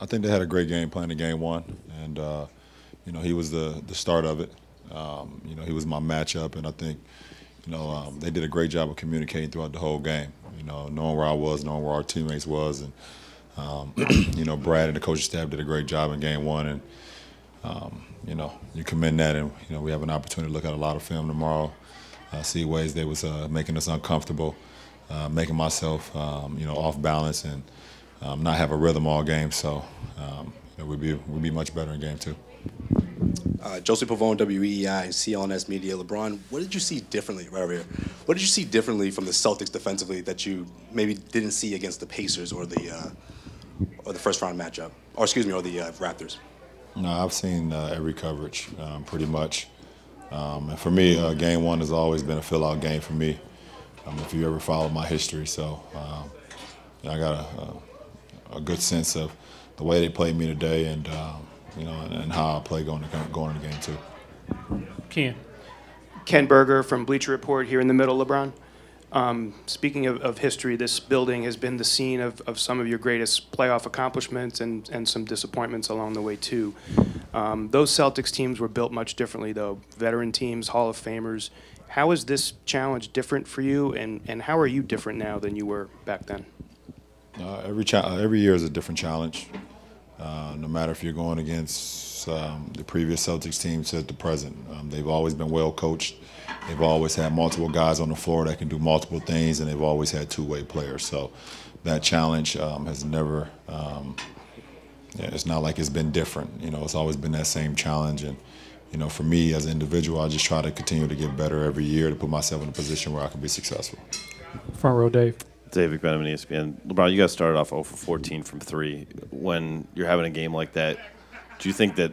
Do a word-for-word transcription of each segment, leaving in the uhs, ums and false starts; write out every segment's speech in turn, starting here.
I think they had a great game plan in game one, and uh, you know, he was the the start of it. Um, you know, he was my matchup, and I think, you know, um, they did a great job of communicating throughout the whole game. You know, knowing where I was, knowing where our teammates was, and um, you know, Brad and the coaching staff did a great job in game one, and um, you know, you commend that, and you know, we have an opportunity to look at a lot of film tomorrow, uh, see ways they was uh, making us uncomfortable, uh, making myself, um, you know, off balance, and um, not have a rhythm all game. So um, you know, we'd be we'd be much better in game two. Uh, Joseph Pavone, W E E I, and C L N S Media. LeBron, what did you see differently right over here? What did you see differently from the Celtics defensively that you maybe didn't see against the Pacers or the uh, or the first round matchup, or excuse me, or the uh, Raptors? No, I've seen uh, every coverage um, pretty much, um, and for me, uh, game one has always been a fill-out game for me. Um, if you ever followed my history, so um, you know, I got a, a, a good sense of the way they played me today, and. Um, You know, and, and how I play going to going into game two. Ken, Ken Berger from Bleacher Report here in the middle. LeBron, um, speaking of, of history, this building has been the scene of, of some of your greatest playoff accomplishments and and some disappointments along the way too. Um, those Celtics teams were built much differently, though. Veteran teams, Hall of Famers. How is this challenge different for you, and and how are you different now than you were back then? Uh, every uh, every year is a different challenge. Uh, no matter if you're going against um, the previous Celtics team to the present. Um, they've always been well coached. They've always had multiple guys on the floor that can do multiple things, and they've always had two-way players. So that challenge um, has never um, – yeah, it's not like it's been different. You know, it's always been that same challenge. And, you know, for me as an individual, I just try to continue to get better every year to put myself in a position where I can be successful. Front row, Dave. David Benham, E S P N. LeBron, you guys started off zero for fourteen from three. When you're having a game like that, do you think that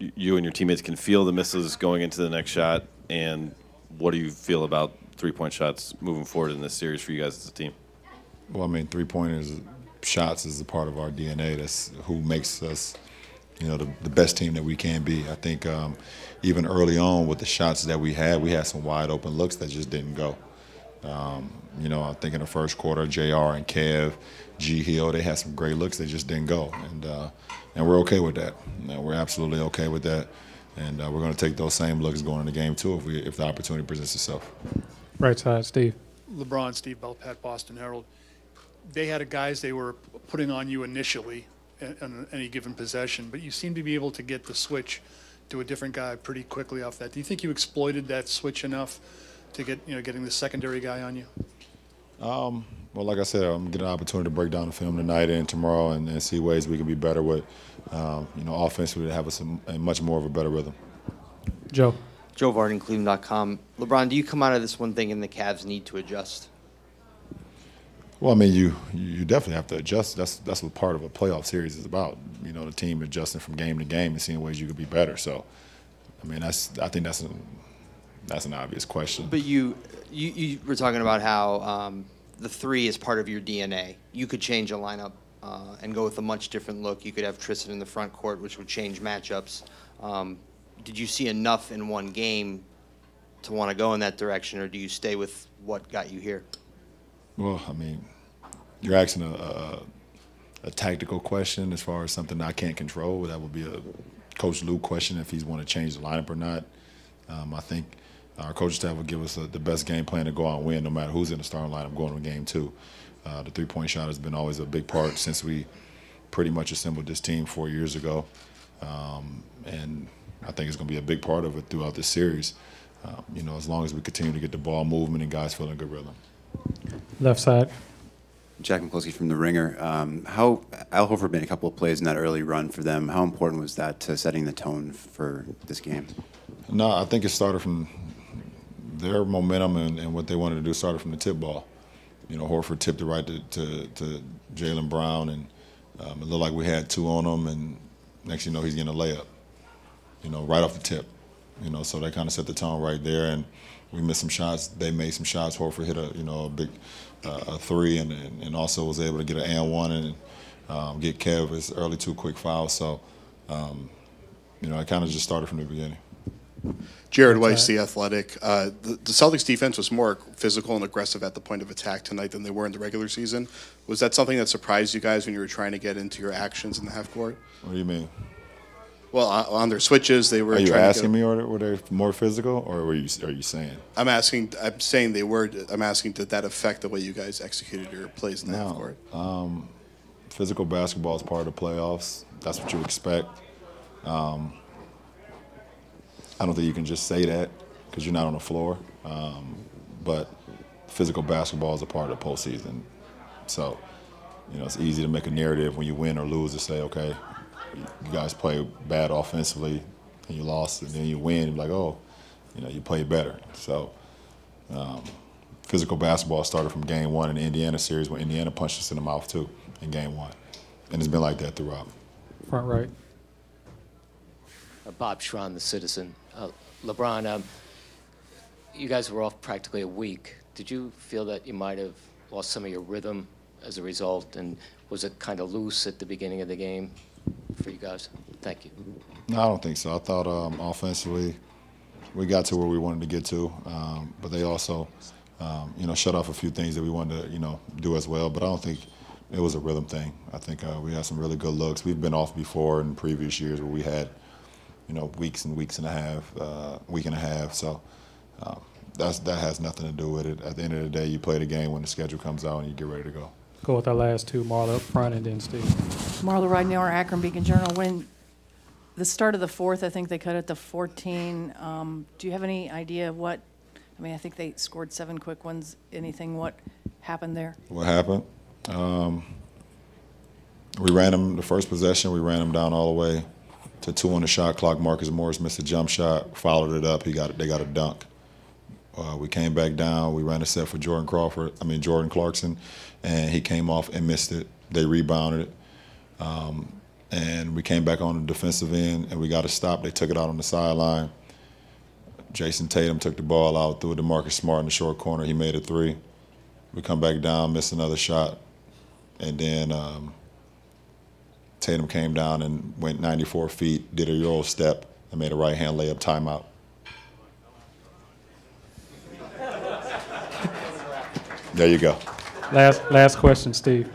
you and your teammates can feel the misses going into the next shot? And what do you feel about three-point shots moving forward in this series for you guys as a team? Well, I mean, three-pointers, shots is a part of our D N A. That's who makes us, you know, the, the best team that we can be. I think um, even early on with the shots that we had, we had some wide-open looks that just didn't go. Um, you know, I think in the first quarter, J R and Kev, G Hill, they had some great looks. They just didn't go, and uh, and we're okay with that. You know, we're absolutely okay with that, and uh, we're going to take those same looks going into game two if we if the opportunity presents itself. Right side, Steve. LeBron, Steve Belpat, Boston Herald. They had a guys they were putting on you initially on any given possession, but you seem to be able to get the switch to a different guy pretty quickly off that. Do you think you exploited that switch enough to get, you know, getting the secondary guy on you? Um, well, like I said, I'm getting an opportunity to break down the film tonight and tomorrow, and, and see ways we can be better with, um, you know, offensively to have us a, a much more of a better rhythm. Joe. Joe Vardin, Cleveland dot com. LeBron, do you come out of this one thinking the Cavs need to adjust? Well, I mean, you you definitely have to adjust. That's that's what part of a playoff series is about. You know, the team adjusting from game to game and seeing ways you could be better. So, I mean, that's I think that's. A, That's an obvious question. But you, you, you were talking about how um, the three is part of your D N A. You could change a lineup uh, and go with a much different look. You could have Tristan in the front court, which would change matchups. Um, did you see enough in one game to want to go in that direction, or do you stay with what got you here? Well, I mean, you're asking a, a, a tactical question as far as something I can't control. That would be a Coach Luke question if he's want to change the lineup or not. Um, I think our coaching staff will give us a, the best game plan to go out and win, no matter who's in the starting lineup going to game two. Uh, the three-point shot has been always a big part since we pretty much assembled this team four years ago. Um, and I think it's going to be a big part of it throughout this series, um, you know, as long as we continue to get the ball movement and guys feeling good rhythm. Left side. Jack McCloskey from the Ringer. Um, how Al Horford made a couple of plays in that early run for them. How important was that to setting the tone for this game? No, I think it started from – their momentum and, and what they wanted to do started from the tip ball. You know, Horford tipped it right to, to, to Jalen Brown, and um, it looked like we had two on him, and next thing you know, he's getting a layup, you know, right off the tip. You know, so they kind of set the tone right there, and we missed some shots. They made some shots. Horford hit a, you know, a big uh, a three, and, and, and also was able to get an and one and um, get Kev his early two quick fouls. So, um, you know, it kind of just started from the beginning. Jared Weiss, the Athletic. Uh, the, the Celtics defense was more physical and aggressive at the point of attack tonight than they were in the regular season. Was that something that surprised you guys when you were trying to get into your actions in the half court? What do you mean? Well, on their switches, they were. Are you asking me, or were they more physical, or were you? Are you saying? I'm asking. I'm saying they were. I'm asking. Did that affect the way you guys executed your plays in the half court? Um, physical basketball is part of the playoffs. That's what you expect. Um, I don't think you can just say that because you're not on the floor. Um, but physical basketball is a part of the postseason. So, you know, it's easy to make a narrative when you win or lose to say, okay, you guys play bad offensively and you lost, and then you win, and like, oh, you know, you play better. So um, physical basketball started from game one in the Indiana series when Indiana punched us in the mouth too in game one. And it's been like that throughout. Front right. Uh, Bob Schron, the Citizen. Uh, LeBron, um, you guys were off practically a week. Did you feel that you might have lost some of your rhythm as a result, and was it kind of loose at the beginning of the game for you guys? Thank you. No, I don't think so. I thought um, offensively we got to where we wanted to get to, um, but they also, um, you know, shut off a few things that we wanted to, you know, do as well. But I don't think it was a rhythm thing. I think uh, we had some really good looks. We've been off before in previous years where we had, you know, weeks and weeks and a half, uh, week and a half. So um, that's, that has nothing to do with it. At the end of the day, you play the game when the schedule comes out and you get ready to go. Go with our last two, Marla up front and then Steve. Marla Ridenour, Akron Beacon Journal. When the start of the fourth, I think they cut it to fourteen. Um, do you have any idea what, I mean, I think they scored seven quick ones. Anything, what happened there? What happened? Um, we ran them, the first possession, we ran them down all the way to two on the shot clock. Marcus Morris missed a jump shot, followed it up. He got, they got a dunk. Uh, we came back down. We ran a set for Jordan Crawford. I mean Jordan Clarkson, and he came off and missed it. They rebounded it, um, and we came back on the defensive end, and we got a stop. They took it out on the sideline. Jason Tatum took the ball out, threw it to Marcus Smart in the short corner. He made a three. We come back down, missed another shot, and then um, Tatum came down and went ninety-four feet, did a Euro step, and made a right-hand layup. Timeout. There you go. Last last question, Steve.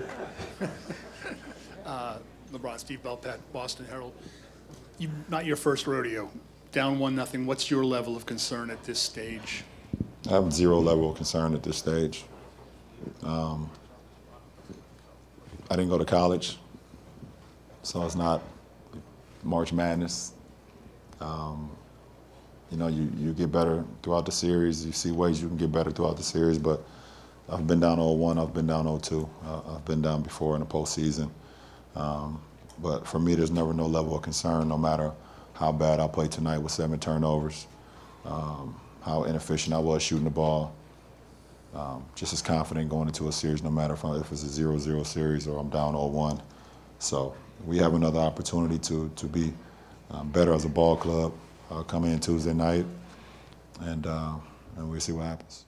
uh, LeBron, Steve Belpat, Boston Herald. You, not your first rodeo. Down one nothing. What's your level of concern at this stage? I have zero level of concern at this stage. Um, I didn't go to college, so it's not March Madness. Um, you know, you, you get better throughout the series. You see ways you can get better throughout the series, but I've been down oh one, I've been down oh two, uh, I've been down before in the postseason. Um, but for me, there's never no level of concern, no matter how bad I played tonight with seven turnovers, um, how inefficient I was shooting the ball. Um, just as confident going into a series, no matter if, I, if it's a zero zero series or I'm down oh one. So we have another opportunity to, to be um, better as a ball club uh, coming in Tuesday night, and, uh, and we'll see what happens.